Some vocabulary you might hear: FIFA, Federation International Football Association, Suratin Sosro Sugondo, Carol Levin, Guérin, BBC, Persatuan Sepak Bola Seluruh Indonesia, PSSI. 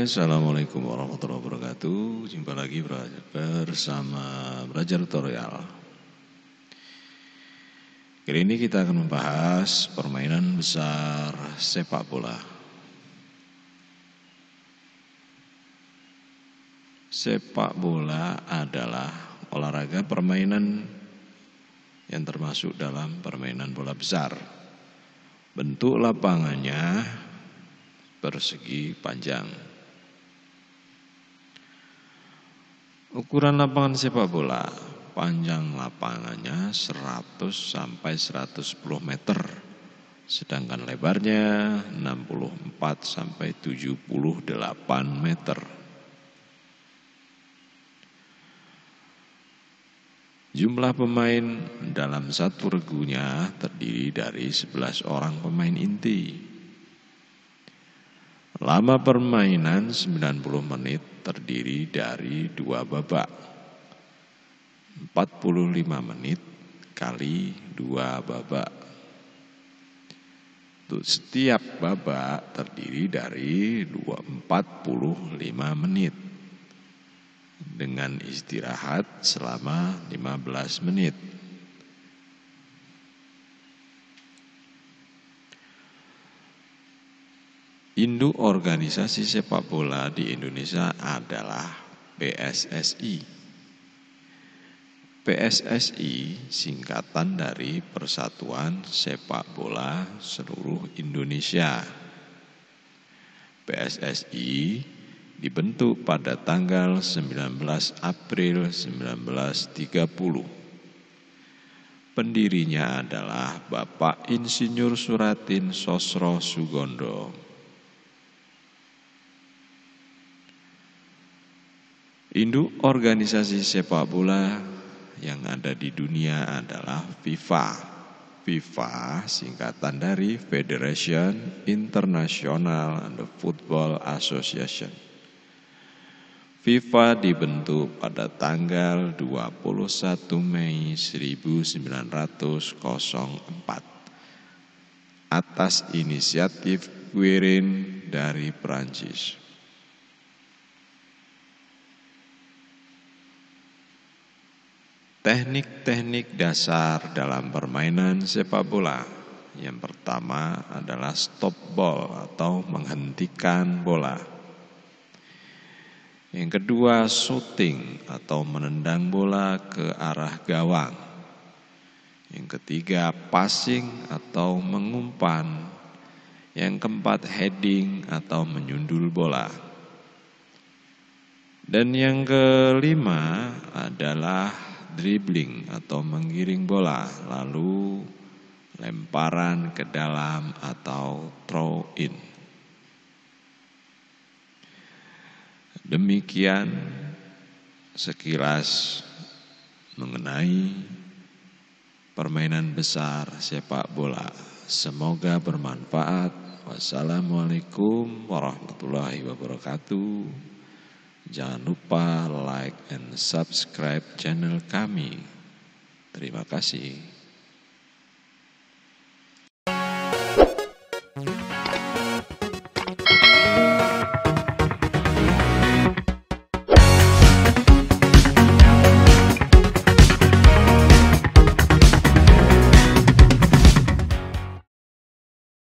Assalamualaikum warahmatullahi wabarakatuh. Jumpa lagi bersama Belajar Tutorial. Kali ini kita akan membahas permainan besar sepak bola. Sepak bola adalah olahraga permainan yang termasuk dalam permainan bola besar. Bentuk lapangannya persegi panjang. Ukuran lapangan sepak bola, panjang lapangannya 100 sampai 110 meter, sedangkan lebarnya 64 sampai 78 meter. Jumlah pemain dalam satu regunya terdiri dari 11 orang pemain inti. Lama permainan 90 menit terdiri dari 2 babak. 45 menit kali 2 babak. Untuk setiap babak terdiri dari 45 menit dengan istirahat selama 15 menit. Induk organisasi sepak bola di Indonesia adalah PSSI. PSSI singkatan dari Persatuan Sepak Bola Seluruh Indonesia. PSSI dibentuk pada tanggal 19 April 1930. Pendirinya adalah Bapak Insinyur Suratin Sosro Sugondo. Induk organisasi sepak bola yang ada di dunia adalah FIFA. FIFA singkatan dari Federation International Football Association. FIFA dibentuk pada tanggal 21 Mei 1904 atas inisiatif Guérin dari Prancis. Teknik-teknik dasar dalam permainan sepak bola. Yang pertama adalah stop ball atau menghentikan bola. Yang kedua shooting atau menendang bola ke arah gawang. Yang ketiga passing atau mengumpan. Yang keempat heading atau menyundul bola. Dan yang kelima adalah dribbling atau menggiring bola, lalu lemparan ke dalam atau throw in. Demikian sekilas mengenai permainan besar sepak bola. Semoga bermanfaat. Wassalamualaikum warahmatullahi wabarakatuh. Jangan lupa like and subscribe channel kami. Terima kasih.